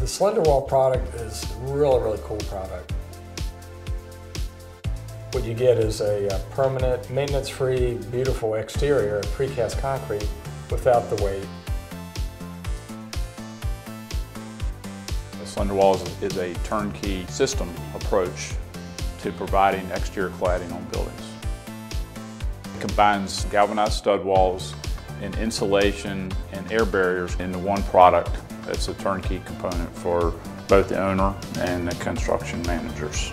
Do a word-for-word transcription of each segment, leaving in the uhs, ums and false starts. The SlenderWall product is a really, really cool product. What you get is a, a permanent, maintenance-free, beautiful exterior of precast concrete without the weight. The SlenderWall is, is a turnkey system approach to providing exterior cladding on buildings. It combines galvanized stud walls and insulation and air barriers into one product. It's a turnkey component for both the owner and the construction managers.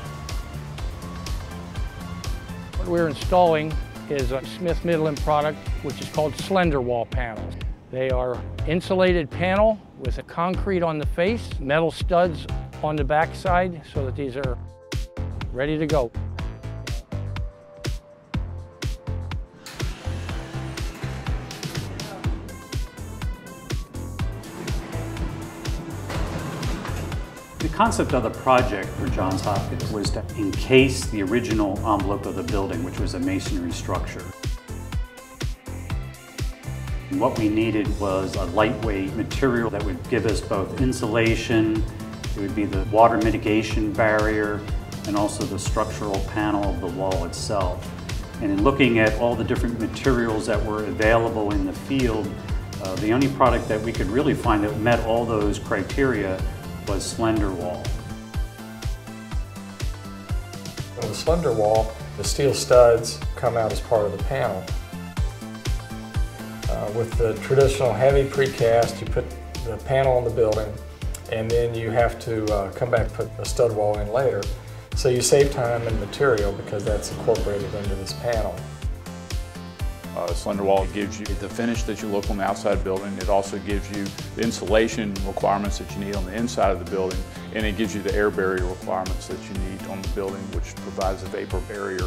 What we're installing is a Smith Midland product, which is called SlenderWall panels. They are insulated panel with a concrete on the face, metal studs on the backside, so that these are ready to go. The concept of the project for Johns Hopkins was to encase the original envelope of the building, which was a masonry structure. And what we needed was a lightweight material that would give us both insulation, it would be the water mitigation barrier, and also the structural panel of the wall itself. And in looking at all the different materials that were available in the field, uh, the only product that we could really find that met all those criteria was SlenderWall. On the SlenderWall, the steel studs come out as part of the panel. Uh, with the traditional heavy precast, you put the panel on the building, and then you have to uh, come back and put a stud wall in later. So you save time and material because that's incorporated into this panel. Uh, SlenderWall gives you the finish that you look on the outside of the building. It also gives you the insulation requirements that you need on the inside of the building, and it gives you the air barrier requirements that you need on the building, which provides a vapor barrier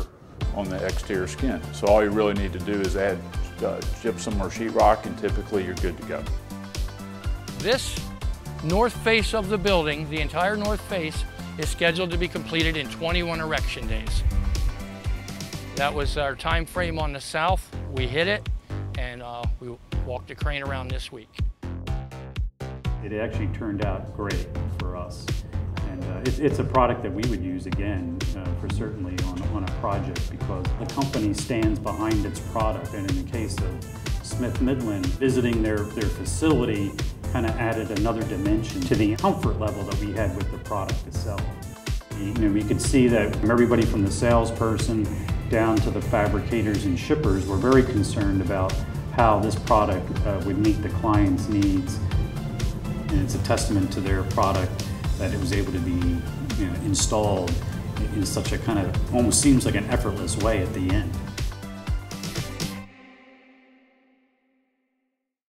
on the exterior skin. So all you really need to do is add uh, gypsum or sheetrock, and typically you're good to go. This north face of the building, the entire north face, is scheduled to be completed in twenty-one erection days. That was our time frame on the south. We hit it, and uh, we walked the crane around this week. It actually turned out great for us. And uh, it's, it's a product that we would use again, uh, for certainly on, on a project, because the company stands behind its product. And in the case of Smith Midland, visiting their, their facility kind of added another dimension to the comfort level that we had with the product itself. You know, we could see that from everybody from the salesperson down to the fabricators and shippers were very concerned about how this product uh, would meet the client's needs. And it's a testament to their product that it was able to be, you know, installed in such a kind of, almost seems like an effortless way at the end.